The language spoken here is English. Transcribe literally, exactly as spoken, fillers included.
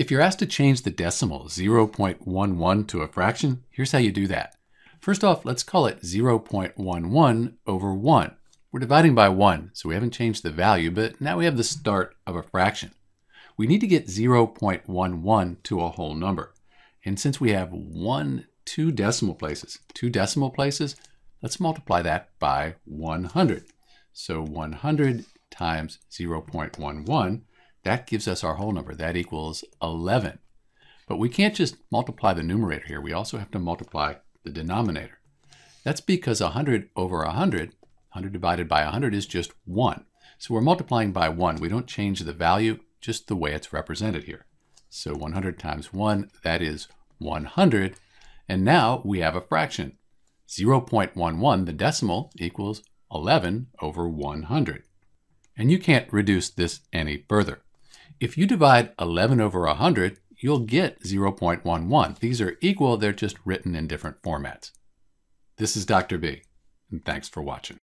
If you're asked to change the decimal zero point one one to a fraction, here's how you do that. First off, let's call it zero point one one over one. We're dividing by one, so we haven't changed the value, but now we have the start of a fraction. We need to get zero point one one to a whole number. And since we have one, two decimal places, two decimal places, let's multiply that by one hundred. So one hundred times zero point one one, that gives us our whole number. That equals eleven. But we can't just multiply the numerator here. We also have to multiply the denominator. That's because one hundred over one hundred, one hundred divided by one hundred is just one. So we're multiplying by one. We don't change the value, just the way it's represented here. So one hundred times one, that is one hundred. And now we have a fraction. zero point one one, the decimal, equals eleven over one hundred. And you can't reduce this any further. If you divide eleven over one hundred, you'll get zero point one one. These are equal, they're just written in different formats. This is Doctor B, and thanks for watching.